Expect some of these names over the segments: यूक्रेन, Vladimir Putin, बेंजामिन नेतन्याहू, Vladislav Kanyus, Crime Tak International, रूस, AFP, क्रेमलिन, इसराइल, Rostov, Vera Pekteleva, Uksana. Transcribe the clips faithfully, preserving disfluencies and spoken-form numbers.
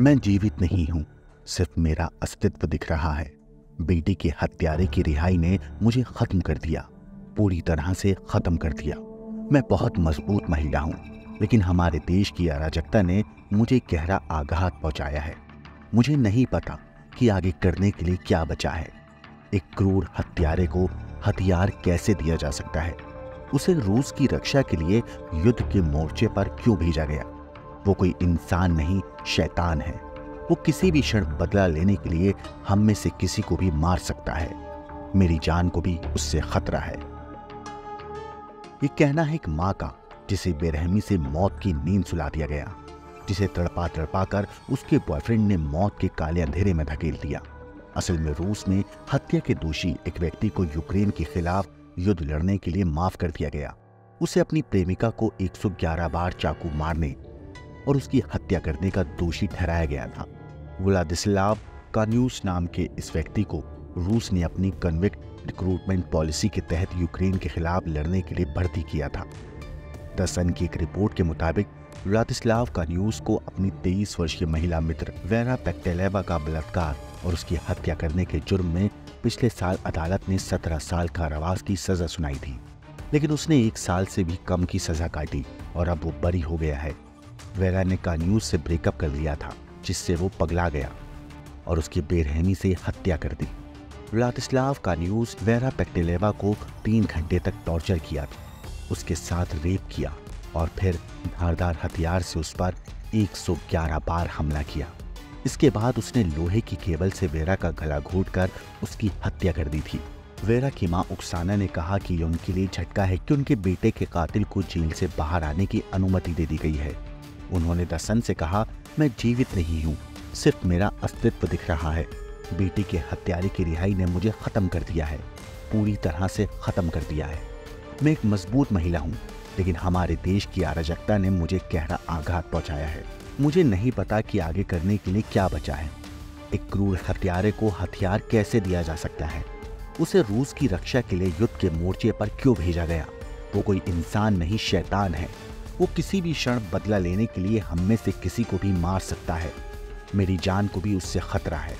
मैं जीवित नहीं हूँ, सिर्फ मेरा अस्तित्व दिख रहा है। बेटी के हत्यारे की रिहाई ने मुझे खत्म कर दिया, पूरी तरह से खत्म कर दिया। मैं बहुत मजबूत महिला हूँ, लेकिन हमारे देश की अराजकता ने मुझे गहरा आघात पहुँचाया है। मुझे नहीं पता कि आगे करने के लिए क्या बचा है। एक क्रूर हत्यारे को हथियार कैसे दिया जा सकता है? उसे रूस की रक्षा के लिए युद्ध के मोर्चे पर क्यों भेजा गया? वो कोई इंसान नहीं, शैतान है। वो किसी भी क्षण बदला लेने के लिए हम में से किसी को भी मार सकता है। मेरी जान को भी उससे खतरा है। ये कहना है एक माँ का जिसे बेरहमी से मौत की नींद सुला दिया गया, जिसे तड़पा तड़पा कर उसके बॉयफ्रेंड ने मौत के काले अंधेरे में धकेल दिया। असल में रूस में हत्या के दोषी एक व्यक्ति को यूक्रेन के खिलाफ युद्ध लड़ने के लिए माफ कर दिया गया। उसे अपनी प्रेमिका को एक सौ ग्यारह बार चाकू मारने और उसकी हत्या करने का दोषी ठहराया गया था। व्लादिस्लाव कान्यूस नाम के इस व्यक्ति को रूस ने अपनी कन्विक्ट रिक्रूटमेंट पॉलिसी के तहत यूक्रेन के खिलाफ लड़ने के लिए भर्ती किया था। द सन की एक रिपोर्ट के मुताबिक व्लादिस्लाव कान्यूस को अपनी तेईस वर्षीय महिला मित्र वेरा पेक्टेलेवा का बलात्कार और उसकी हत्या करने के जुर्म में पिछले साल अदालत ने सत्रह साल कारावास की सजा सुनाई थी, लेकिन उसने एक साल से भी कम की सजा काटी और अब वो बरी हो गया है। वेरा ने कान्यूस से ब्रेकअप कर लिया था, जिससे वो पगला गया और उसकी बेरहमी से हत्या कर दी। व्लादिस्लाव कान्यूस वेरा पेक्टेलेवा को तीन घंटे तक टॉर्चर किया था, उसके साथ रेप किया और फिर धारदार हथियार से उस पर एक सौ ग्यारह बार हमला किया। इसके बाद उसने लोहे की केबल से वेरा का गला घोंटकर उसकी हत्या कर दी थी। वेरा की मां उक्साना ने कहा कि ये उनके लिए झटका है कि उनके बेटे के कातिल को जेल से बाहर आने की अनुमति दे दी गई है। उन्होंने द सन से कहा, मैं जीवित नहीं हूँ, सिर्फ मेरा अस्तित्व दिख रहा है। बेटी के हत्यारे की रिहाई ने मुझे ख़त्म कर दिया है, पूरी तरह से ख़त्म कर दिया है। मैं एक मजबूत महिला हूँ, लेकिन हमारे देश की अराजकता ने मुझे गहरा आघात पहुँचाया है। मुझे नहीं पता कि आगे करने के लिए क्या बचा है। एक क्रूर हत्यारे को हथियार कैसे दिया जा सकता है? उसे रूस की रक्षा के लिए युद्ध के मोर्चे पर क्यों भेजा गया? वो कोई इंसान नहीं, शैतान है। वो किसी भी क्षण बदला लेने के लिए हम में से किसी को भी मार सकता है। मेरी जान को भी उससे खतरा है।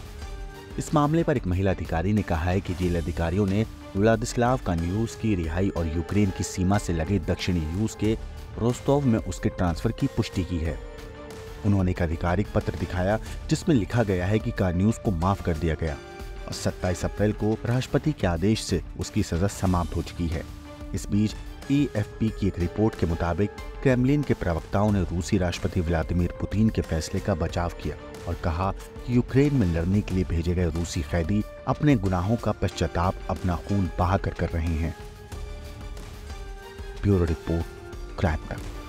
इस मामले पर एक महिला अधिकारी ने कहा है कि जेल अधिकारियों ने व्लादिस्लाव कान्यूस की रिहाई और यूक्रेन की सीमा से लगे दक्षिणी रूस के रोस्तोव में उसके ट्रांसफर की पुष्टि की है। उन्होंने एक आधिकारिक पत्र दिखाया जिसमें लिखा गया है कि कान्यूस को माफ कर दिया गया और सत्ताईस अप्रैल को राष्ट्रपति के आदेश से उसकी सजा समाप्त हो चुकी है। इस बीच ए एफ पी की एक रिपोर्ट के मुताबिक क्रेमलिन के प्रवक्ताओं ने रूसी राष्ट्रपति व्लादिमीर पुतिन के फैसले का बचाव किया और कहा कि यूक्रेन में लड़ने के लिए भेजे गए रूसी कैदी अपने गुनाहों का पश्चाताप अपना खून बहाकर कर रहे हैं। ब्यूरो रिपोर्ट, क्राइम तक।